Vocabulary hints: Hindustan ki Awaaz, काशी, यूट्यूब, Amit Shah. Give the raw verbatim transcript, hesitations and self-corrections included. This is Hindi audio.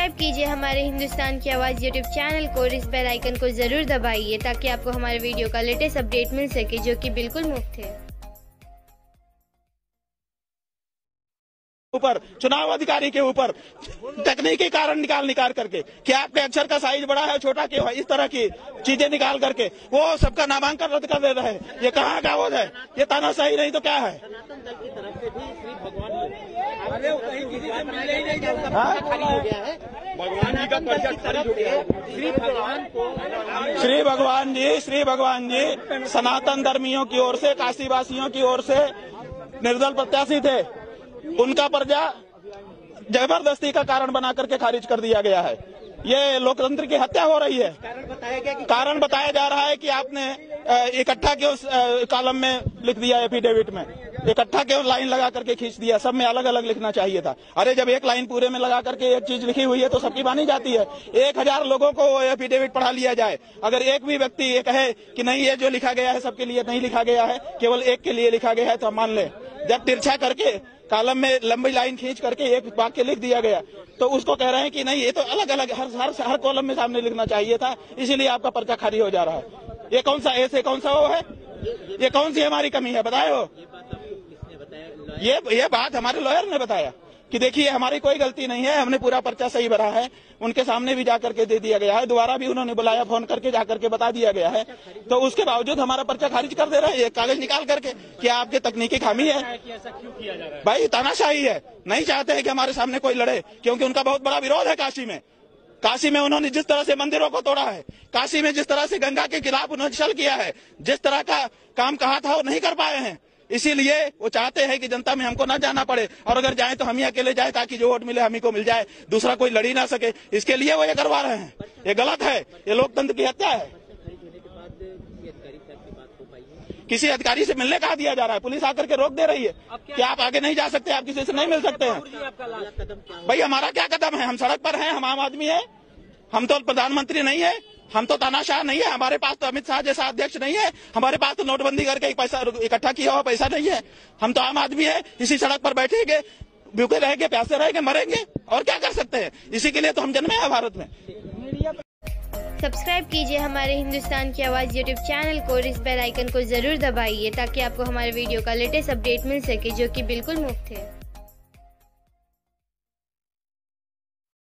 सब्सक्राइब कीजिए हमारे हिंदुस्तान की आवाज़ यूट्यूब चैनल को और इस बेल आइकन को ज़रूर दबाइए ताकि आपको हमारे वीडियो का लेटेस्ट अपडेट मिल सके जो कि बिल्कुल मुफ्त है। ऊपर चुनाव अधिकारी के ऊपर तकनीकी कारण निकाल निकाल करके कि आपके अक्षर का साइज बड़ा है छोटा क्यों है, इस तरह की चीजें निकाल करके वो सबका नामांकन रद्द कर दे रहे हैं। ये कहाँ का बोध है? ये तानाशाही नहीं तो क्या है? अरे कहीं किसी से मिलने ही नहीं जाता, हाँ खाली हो गया है भगवान जी का परिचय खाली हो गया है। श्री भगवान को श्री भगवान जी श्री भगवान जी सनातन धर्मियों की ओर से काशी वासियों की ओर से निर्दल प्रत्याशी थे, उनका पर्चा जबरदस्ती का कारण बना करके खारिज कर दिया गया है। ये लोकतंत्र की हत्या हो रही है। कारण बताया गया कि कारण बताया जा रहा है कि आपने इकट्ठा के उस कॉलम में लिख दिया एफिडेविट में, इकट्ठा के लाइन लगा करके खींच दिया, सब में अलग अलग लिखना चाहिए था। अरे जब एक लाइन पूरे में लगा करके एक चीज लिखी हुई है तो सबकी मानी जाती है। एक हजार लोगों को एफिडेविट पढ़ा लिया जाए, अगर एक भी व्यक्ति ये कहे कि नहीं ये जो लिखा गया है सबके लिए नहीं लिखा गया है केवल एक के लिए लिखा गया है तो हम मान लें। जब तिरछा करके कॉलम में लंबी लाइन खींच करके एक वाक्य लिख दिया गया तो उसको कह रहे हैं कि नहीं ये तो अलग अलग हर हर हर कॉलम में सामने लिखना चाहिए था, इसीलिए आपका पर्चा खाली हो जा रहा है। ये कौन सा ऐसे कौन सा वो है? ये कौन सी हमारी कमी है बताओ? ये ये बात हमारे लॉयर ने बताया कि देखिए हमारी कोई गलती नहीं है, हमने पूरा पर्चा सही भरा है, उनके सामने भी जा करके दे दिया गया है, दोबारा भी उन्होंने बुलाया फोन करके जा करके बता दिया गया है, तो उसके बावजूद हमारा पर्चा खारिज कर दे रहा है ये कागज निकाल करके कि आपके तकनीकी खामी है। भाई तानाशाही है, नहीं चाहते है कि हमारे सामने कोई लड़े क्योंकि उनका बहुत बड़ा विरोध है काशी में। काशी में उन्होंने जिस तरह से मंदिरों को तोड़ा है, काशी में जिस तरह से गंगा के खिलाफ उन्होंने छल किया है, जिस तरह का काम कहा था वो नहीं कर पाए हैं, इसीलिए वो चाहते हैं कि जनता में हमको ना जाना पड़े और अगर जाए तो हम ही अकेले जाए ताकि जो वोट मिले हम ही को मिल जाए, दूसरा कोई लड़ी ना सके, इसके लिए वो ये करवा रहे हैं। ये गलत है, ये लोकतंत्र की हत्या है। किसी अधिकारी से मिलने कहा दिया जा रहा है, पुलिस आकर के रोक दे रही है कि आप आगे नहीं जा सकते, आप किसी से नहीं मिल सकते हैं। भाई हमारा क्या कदम है? हम सड़क पर हैं, हम आम आदमी हैं, हम तो प्रधानमंत्री नहीं है, हम तो तानाशाह नहीं है, हमारे पास तो अमित शाह जैसा अध्यक्ष नहीं है, हमारे पास तो नोटबंदी करके एक पैसा इकट्ठा किया हुआ पैसा नहीं है, हम तो आम आदमी है, इसी सड़क पर बैठेंगे, भूखे रहेंगे, प्यासे रहेंगे, मरेंगे और क्या कर सकते हैं? इसी के लिए तो हम जन्मे हैं भारत में। सब्सक्राइब कीजिए हमारे हिंदुस्तान की आवाज़ यूट्यूब चैनल को और इस बेल आइकन को जरूर दबाइए ताकि आपको हमारे वीडियो का लेटेस्ट अपडेट मिल सके जो की बिल्कुल मुफ्त है।